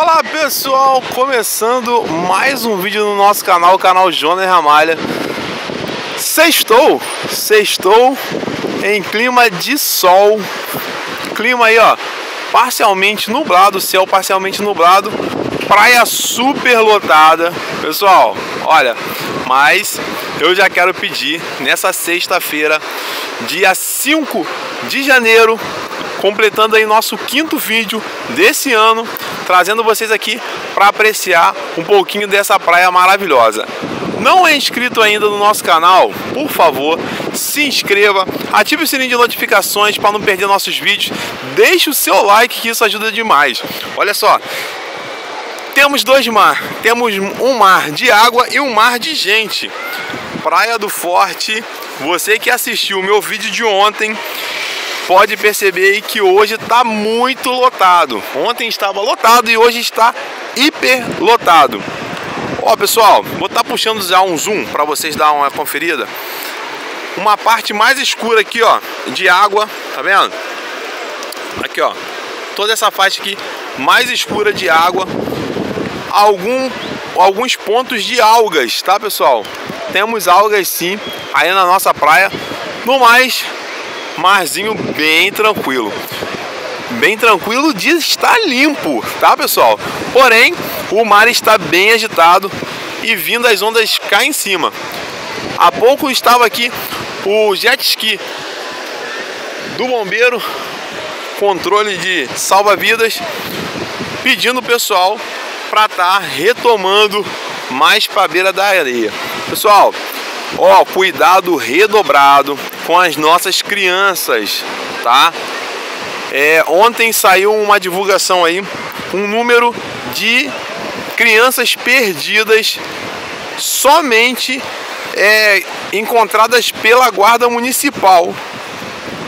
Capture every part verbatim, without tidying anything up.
Olá pessoal, começando mais um vídeo no nosso canal, o canal Jonas Ramalho. Sextou, sextou em clima de sol. Clima aí ó, parcialmente nublado, céu parcialmente nublado, praia super lotada. Pessoal, olha, mas eu já quero pedir nessa sexta-feira, dia cinco de janeiro, completando aí nosso quinto vídeo desse ano, trazendo vocês aqui para apreciar um pouquinho dessa praia maravilhosa. Não é inscrito ainda no nosso canal? Por favor, se inscreva, ative o sininho de notificações para não perder nossos vídeos, deixe o seu like que isso ajuda demais. Olha só, temos dois mares, temos um mar de água e um mar de gente. Praia do Forte, você que assistiu o meu vídeo de ontem, pode perceber aí que hoje está muito lotado. Ontem estava lotado e hoje está hiper lotado. Ó pessoal, vou estar puxando já um zoom para vocês dar uma conferida. Uma parte mais escura aqui, ó, de água, tá vendo? Aqui, ó, toda essa faixa aqui mais escura de água. Algum, alguns pontos de algas, tá pessoal? Temos algas sim aí na nossa praia. No mais, marzinho bem tranquilo, bem tranquilo de estar limpo, tá pessoal? Porém, o mar está bem agitado e vindo as ondas cá em cima. Há pouco estava aqui o jet ski do bombeiro, controle de salva-vidas, pedindo o pessoal para estar retomando mais para a beira da areia. Pessoal, ó, cuidado redobrado com as nossas crianças, tá? É, ontem saiu uma divulgação aí, um número de crianças perdidas somente é, encontradas pela guarda municipal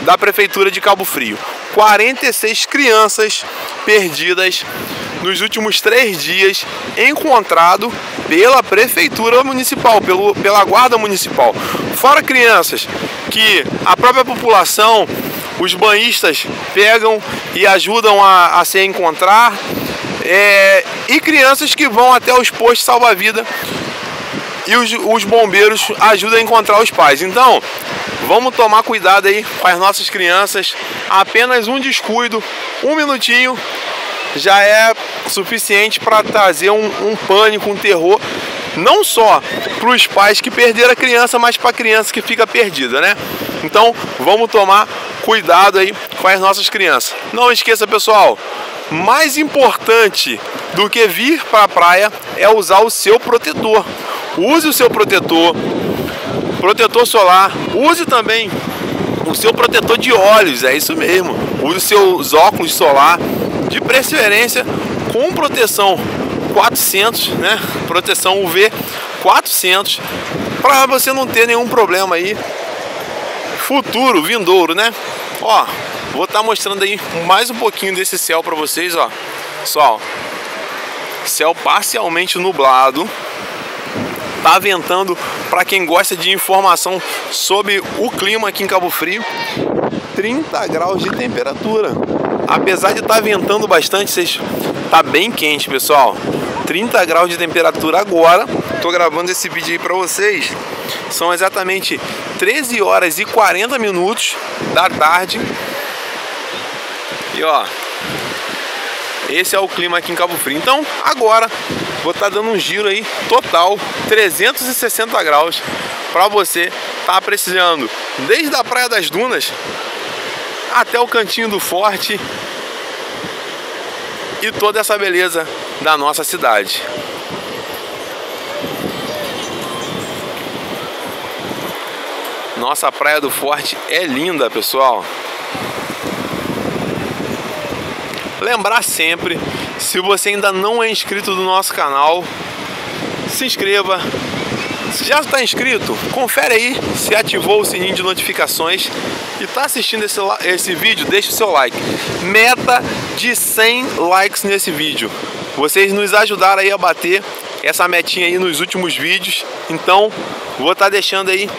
da prefeitura de Cabo Frio. quarenta e seis crianças perdidas nos últimos três dias, encontrado pela prefeitura municipal, pelo, pela guarda municipal. Fora crianças que a própria população, os banhistas pegam e ajudam a, a se encontrar, é, e crianças que vão até os postos salva-vida e os, os bombeiros ajudam a encontrar os pais. Então, vamos tomar cuidado aí com as nossas crianças. Apenas um descuido, um minutinho, já é suficiente para trazer um, um pânico, um terror, não só para os pais que perderam a criança, mas para a criança que fica perdida, né? Então, vamos tomar cuidado aí com as nossas crianças. Não esqueça, pessoal, mais importante do que vir para a praia é usar o seu protetor. Use o seu protetor, protetor solar, use também o seu protetor de olhos, é isso mesmo. Use os seus óculos solar, de preferência com proteção quatrocentos, né? Proteção U V quatrocentos, para você não ter nenhum problema aí futuro, vindouro, né? Ó, vou estar mostrando aí mais um pouquinho desse céu para vocês, ó. Pessoal, céu parcialmente nublado, tá ventando. Para quem gosta de informação sobre o clima aqui em Cabo Frio, trinta graus de temperatura. Apesar de estar ventando bastante, vocês... tá bem quente, pessoal. trinta graus de temperatura agora. Tô gravando esse vídeo aí para vocês. São exatamente treze horas e quarenta minutos da tarde. E ó, esse é o clima aqui em Cabo Frio. Então, agora vou estar dando um giro aí total trezentos e sessenta graus para você tá precisando, desde a Praia das Dunas até o Cantinho do Forte e toda essa beleza da nossa cidade. Nossa Praia do Forte é linda, pessoal. Lembrar sempre, se você ainda não é inscrito do nosso canal, se inscreva. Se já está inscrito, confere aí se ativou o sininho de notificações e está assistindo esse, esse vídeo, deixa o seu like. Meta de cem likes nesse vídeo. Vocês nos ajudaram aí a bater essa metinha aí nos últimos vídeos. Então, vou estar deixando aí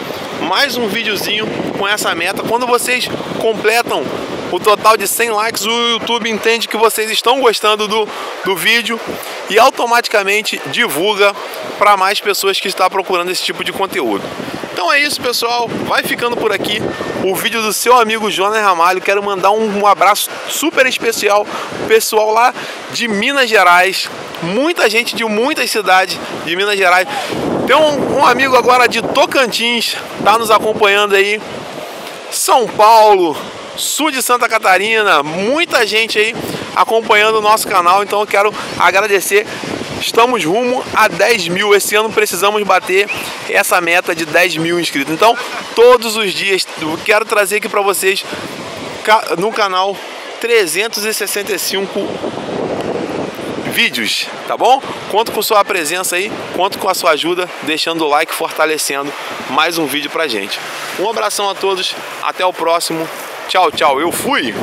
mais um videozinho com essa meta. Quando vocês completam um total de cem likes, o YouTube entende que vocês estão gostando do, do vídeo e automaticamente divulga para mais pessoas que estão procurando esse tipo de conteúdo. Então é isso, pessoal, vai ficando por aqui o vídeo do seu amigo Jonas Ramalho. Quero mandar um, um abraço super especial pro pessoal lá de Minas Gerais, muita gente de muitas cidades de Minas Gerais. Tem um, um amigo agora de Tocantins, tá nos acompanhando aí, São Paulo, sul de Santa Catarina, muita gente aí acompanhando o nosso canal, então eu quero agradecer. Estamos rumo a dez mil, esse ano precisamos bater essa meta de dez mil inscritos. Então, todos os dias, eu quero trazer aqui para vocês, no canal, trezentos e sessenta e cinco vídeos, tá bom? Conto com sua presença aí, conto com a sua ajuda, deixando o like, fortalecendo mais um vídeo pra gente. Um abração a todos, até o próximo, tchau, tchau, eu fui!